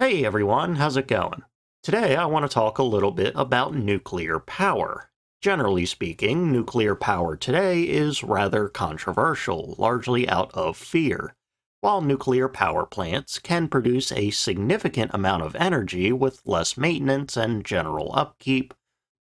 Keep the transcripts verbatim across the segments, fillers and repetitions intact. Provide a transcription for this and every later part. Hey everyone, how's it going? Today I want to talk a little bit about nuclear power. Generally speaking, nuclear power today is rather controversial, largely out of fear. While nuclear power plants can produce a significant amount of energy with less maintenance and general upkeep,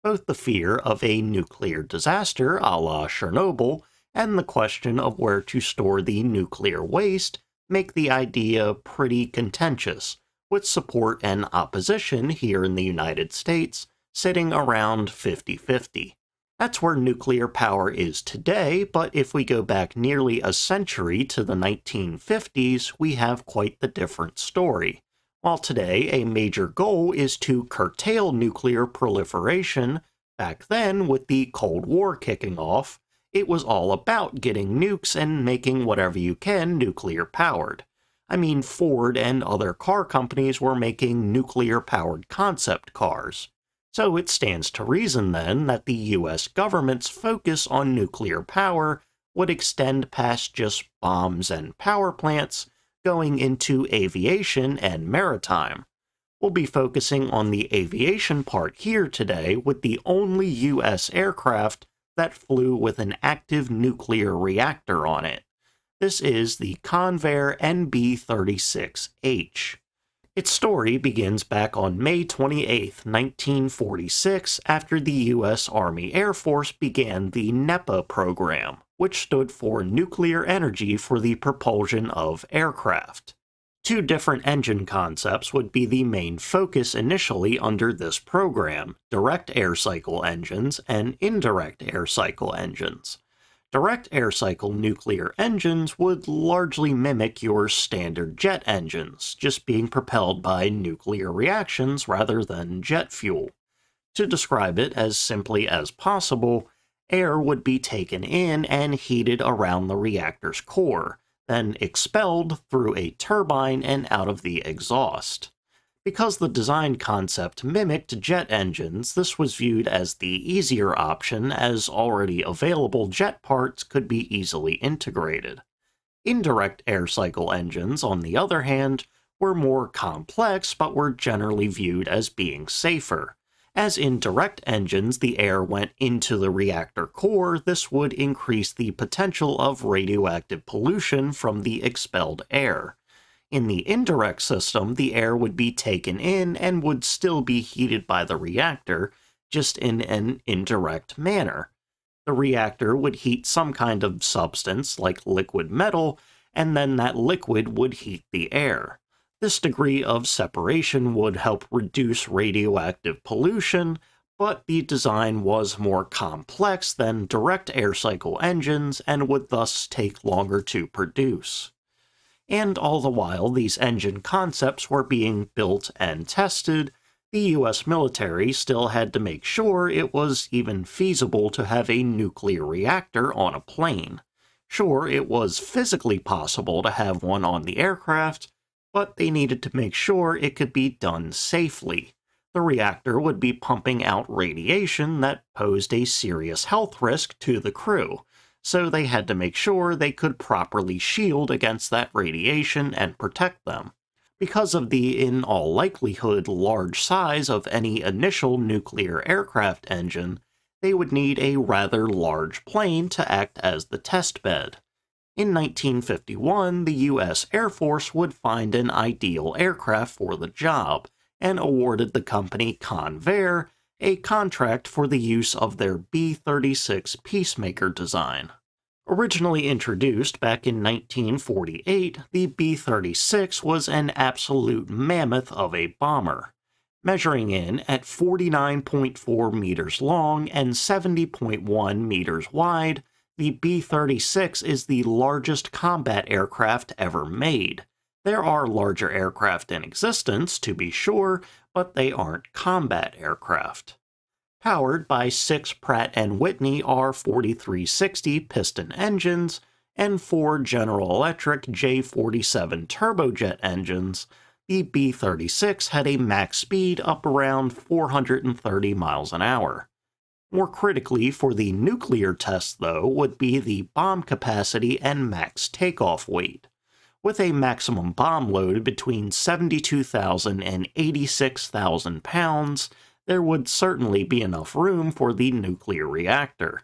both the fear of a nuclear disaster a la Chernobyl and the question of where to store the nuclear waste make the idea pretty contentious, with support and opposition here in the United States sitting around fifty fifty. That's where nuclear power is today, but if we go back nearly a century to the nineteen fifties, we have quite the different story. While today a major goal is to curtail nuclear proliferation, back then with the Cold War kicking off, it was all about getting nukes and making whatever you can nuclear powered. I mean, Ford and other car companies were making nuclear-powered concept cars. So it stands to reason, then, that the U S government's focus on nuclear power would extend past just bombs and power plants, going into aviation and maritime. We'll be focusing on the aviation part here today with the only U S aircraft that flew with an active nuclear reactor on it. This is the Convair N B thirty-six H. Its story begins back on May twenty-eighth, nineteen forty-six, after the U S Army Air Force began the NEPA program, which stood for Nuclear Energy for the Propulsion of Aircraft. Two different engine concepts would be the main focus initially under this program: direct air cycle engines and indirect air cycle engines. Direct air cycle nuclear engines would largely mimic your standard jet engines, just being propelled by nuclear reactions rather than jet fuel. To describe it as simply as possible, air would be taken in and heated around the reactor's core, then expelled through a turbine and out of the exhaust. Because the design concept mimicked jet engines, this was viewed as the easier option, as already available jet parts could be easily integrated. Indirect air cycle engines, on the other hand, were more complex but were generally viewed as being safer. As in direct engines, the air went into the reactor core, this would increase the potential of radioactive pollution from the expelled air. In the indirect system, the air would be taken in and would still be heated by the reactor, just in an indirect manner. The reactor would heat some kind of substance, like liquid metal, and then that liquid would heat the air. This degree of separation would help reduce radioactive pollution, but the design was more complex than direct air cycle engines and would thus take longer to produce. And all the while these engine concepts were being built and tested, the U S military still had to make sure it was even feasible to have a nuclear reactor on a plane. Sure, it was physically possible to have one on the aircraft, but they needed to make sure it could be done safely. The reactor would be pumping out radiation that posed a serious health risk to the crew, so they had to make sure they could properly shield against that radiation and protect them. Because of the, in all likelihood, large size of any initial nuclear aircraft engine, they would need a rather large plane to act as the test bed. In nineteen fifty-one, the U S Air Force would find an ideal aircraft for the job, and awarded the company Convair a contract for the use of their B thirty-six Peacemaker design. Originally introduced back in nineteen forty-eight, the B thirty-six was an absolute mammoth of a bomber, measuring in at forty-nine point four meters long and seventy point one meters wide. The B thirty-six is the largest combat aircraft ever made. There are larger aircraft in existence, to be sure, but they aren't combat aircraft. Powered by six Pratt and Whitney R forty-three sixty piston engines and four General Electric J forty-seven turbojet engines, the B thirty-six had a max speed up around four hundred thirty miles an hour. More critically for the nuclear test, though, would be the bomb capacity and max takeoff weight. with a maximum bomb load between seventy-two thousand and eighty-six thousand pounds, there would certainly be enough room for the nuclear reactor,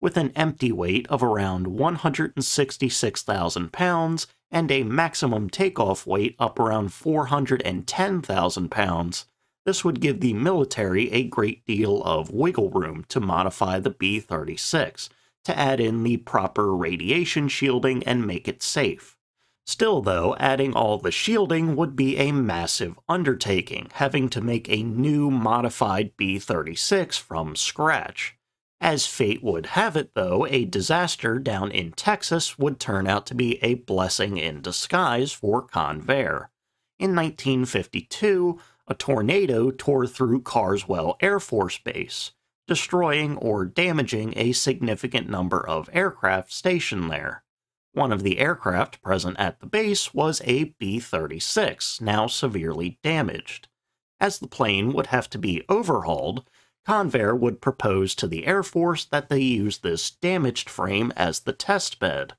with an empty weight of around one hundred sixty-six thousand pounds and a maximum takeoff weight up around four hundred ten thousand pounds. This would give the military a great deal of wiggle room to modify the B thirty-six, to add in the proper radiation shielding and make it safe. Still though, adding all the shielding would be a massive undertaking, having to make a new modified B thirty-six from scratch. As fate would have it though, a disaster down in Texas would turn out to be a blessing in disguise for Convair. In nineteen fifty-two, a tornado tore through Carswell Air Force Base, destroying or damaging a significant number of aircraft stationed there. One of the aircraft present at the base was a B thirty-six, now severely damaged. As the plane would have to be overhauled, Convair would propose to the Air Force that they use this damaged frame as the test bed.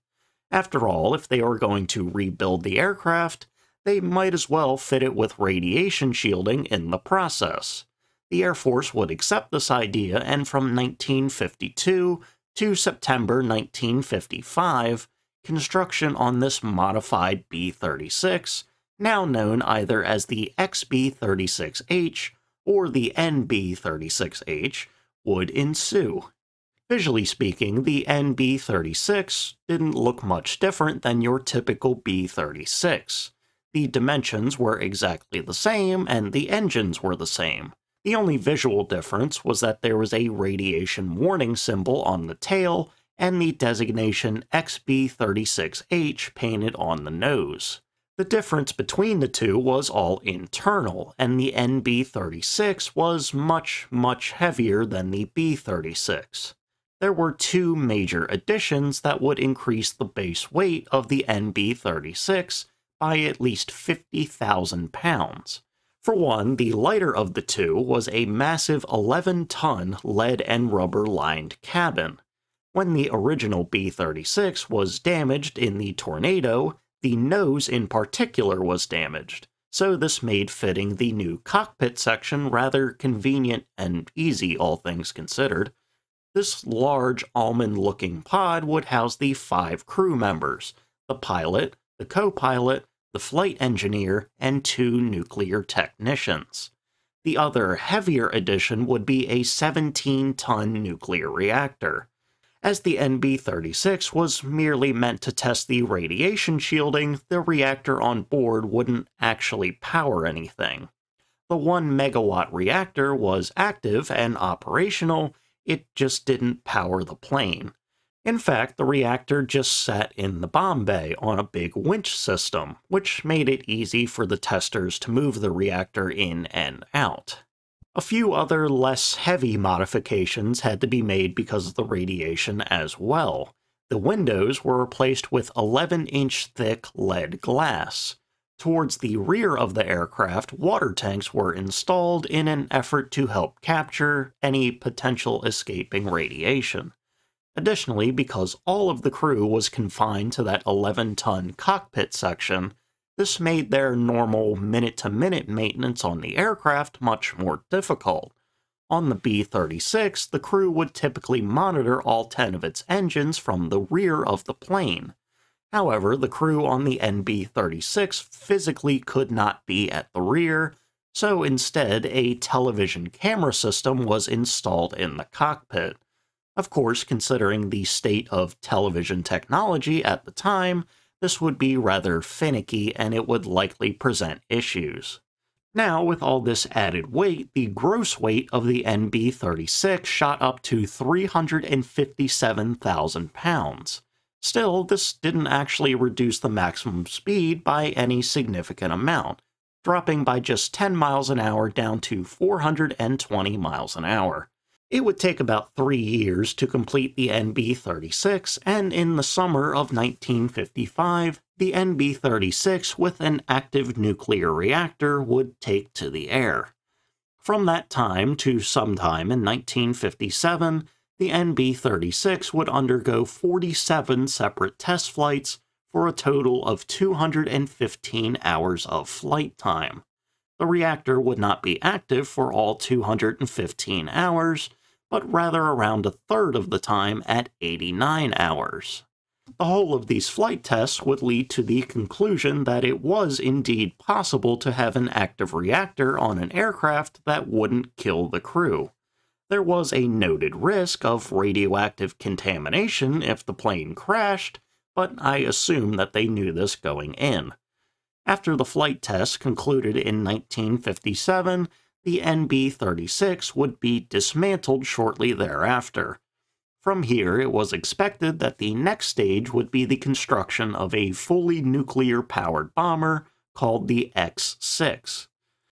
After all, if they are going to rebuild the aircraft, they might as well fit it with radiation shielding in the process. The Air Force would accept this idea, and from nineteen fifty-two to September nineteen fifty-five, construction on this modified B thirty-six, now known either as the X B thirty-six H or the N B thirty-six H, would ensue. Visually speaking, the N B thirty-six didn't look much different than your typical B thirty-six. The dimensions were exactly the same, and the engines were the same. The only visual difference was that there was a radiation warning symbol on the tail and the designation X B thirty-six H painted on the nose. The difference between the two was all internal, and the N B thirty-six was much, much heavier than the B thirty-six. There were two major additions that would increase the base weight of the N B thirty-six by at least fifty thousand pounds. For one, the lighter of the two was a massive eleven ton lead and rubber lined cabin. When the original B thirty-six was damaged in the tornado, the nose in particular was damaged, so this made fitting the new cockpit section rather convenient and easy, all things considered. This large almond-looking pod would house the five crew members, the pilot, the co-pilot, the flight engineer, and two nuclear technicians. The other heavier addition would be a seventeen ton nuclear reactor. As the N B thirty-six was merely meant to test the radiation shielding, the reactor on board wouldn't actually power anything. The one megawatt reactor was active and operational, it just didn't power the plane. In fact, the reactor just sat in the bomb bay on a big winch system, which made it easy for the testers to move the reactor in and out. A few other less heavy modifications had to be made because of the radiation as well. The windows were replaced with eleven inch thick lead glass. Towards the rear of the aircraft, water tanks were installed in an effort to help capture any potential escaping radiation. Additionally, because all of the crew was confined to that eleven ton cockpit section, this made their normal minute-to-minute maintenance on the aircraft much more difficult. On the B thirty-six, the crew would typically monitor all ten of its engines from the rear of the plane. However, the crew on the N B thirty-six physically could not be at the rear, so instead a television camera system was installed in the cockpit. Of course, considering the state of television technology at the time, this would be rather finicky and it would likely present issues. Now, with all this added weight, the gross weight of the N B thirty-six shot up to three hundred fifty-seven thousand pounds. Still, this didn't actually reduce the maximum speed by any significant amount, dropping by just ten miles an hour down to four hundred twenty miles an hour. It would take about three years to complete the N B thirty-six, and in the summer of nineteen fifty-five, the N B thirty-six with an active nuclear reactor would take to the air. From that time to sometime in nineteen fifty-seven, the N B thirty-six would undergo forty-seven separate test flights for a total of two hundred fifteen hours of flight time. The reactor would not be active for all two hundred fifteen hours, but rather around a third of the time at eighty-nine hours. The whole of these flight tests would lead to the conclusion that it was indeed possible to have an active reactor on an aircraft that wouldn't kill the crew. There was a noted risk of radioactive contamination if the plane crashed, but I assume that they knew this going in. After the flight tests concluded in nineteen fifty-seven, the N B thirty-six would be dismantled shortly thereafter. From here, it was expected that the next stage would be the construction of a fully nuclear-powered bomber called the X six.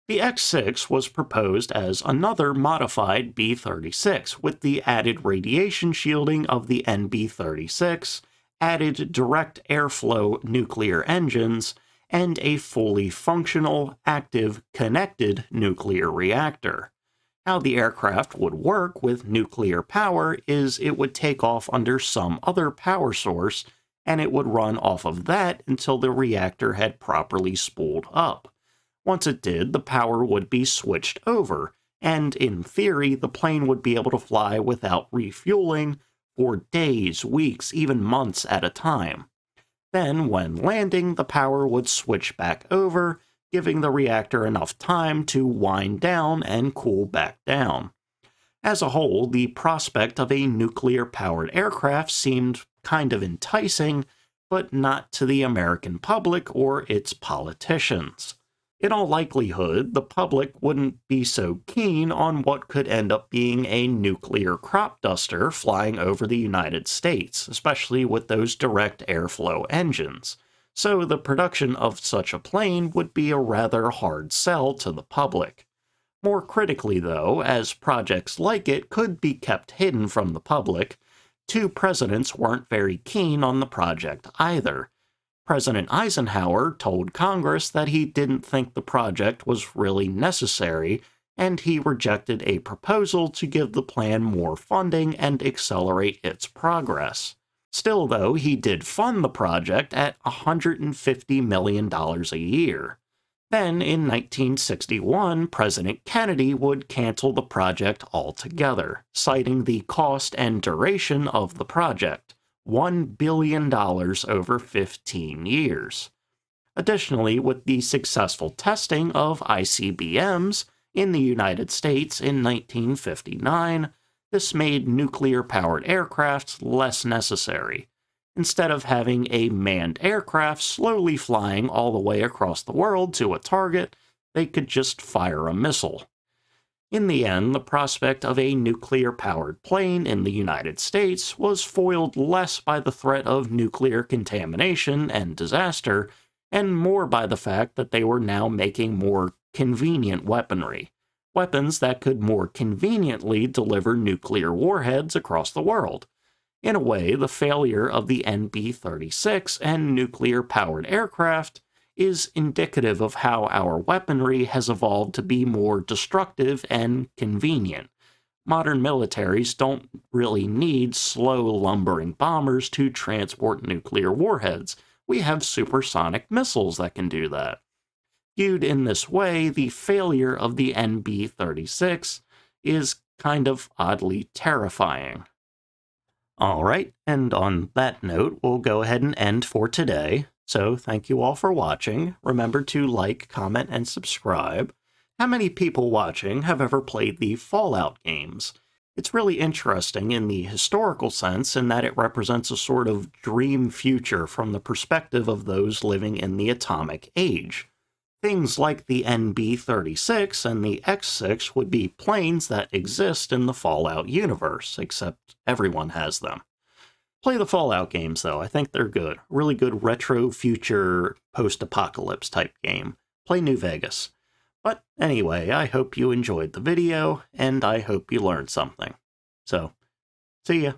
The X six was proposed as another modified B thirty-six, with the added radiation shielding of the N B thirty-six, added direct airflow nuclear engines, and a fully functional, active, connected nuclear reactor. How the aircraft would work with nuclear power is it would take off under some other power source, and it would run off of that until the reactor had properly spooled up. Once it did, the power would be switched over, and in theory, the plane would be able to fly without refueling for days, weeks, even months at a time. Then, when landing, the power would switch back over, giving the reactor enough time to wind down and cool back down. As a whole, the prospect of a nuclear-powered aircraft seemed kind of enticing, but not to the American public or its politicians. In all likelihood, the public wouldn't be so keen on what could end up being a nuclear crop duster flying over the United States, especially with those direct airflow engines. So the production of such a plane would be a rather hard sell to the public. More critically, though, as projects like it could be kept hidden from the public, two presidents weren't very keen on the project either. President Eisenhower told Congress that he didn't think the project was really necessary, and he rejected a proposal to give the plan more funding and accelerate its progress. Still, though, he did fund the project at one hundred fifty million dollars a year. Then, in nineteen sixty-one, President Kennedy would cancel the project altogether, citing the cost and duration of the project, one billion dollars over fifteen years. Additionally, with the successful testing of I C B Ms in the United States in nineteen fifty-nine, this made nuclear-powered aircraft less necessary. Instead of having a manned aircraft slowly flying all the way across the world to a target, they could just fire a missile. In the end, the prospect of a nuclear-powered plane in the United States was foiled less by the threat of nuclear contamination and disaster, and more by the fact that they were now making more convenient weaponry. Weapons that could more conveniently deliver nuclear warheads across the world. In a way, the failure of the N B thirty-six and nuclear-powered aircraft is indicative of how our weaponry has evolved to be more destructive and convenient. Modern militaries don't really need slow, lumbering bombers to transport nuclear warheads. We have supersonic missiles that can do that. Viewed in this way, the failure of the N B thirty-six is kind of oddly terrifying. Alright, and on that note, we'll go ahead and end for today. So, thank you all for watching. Remember to like, comment, and subscribe. How many people watching have ever played the Fallout games? It's really interesting in the historical sense in that it represents a sort of dream future from the perspective of those living in the atomic age. Things like the N B thirty-six and the X six would be planes that exist in the Fallout universe, except everyone has them. Play the Fallout games, though. I think they're good. Really good retro-future post-apocalypse type game. Play New Vegas. But anyway, I hope you enjoyed the video, and I hope you learned something. So, see ya.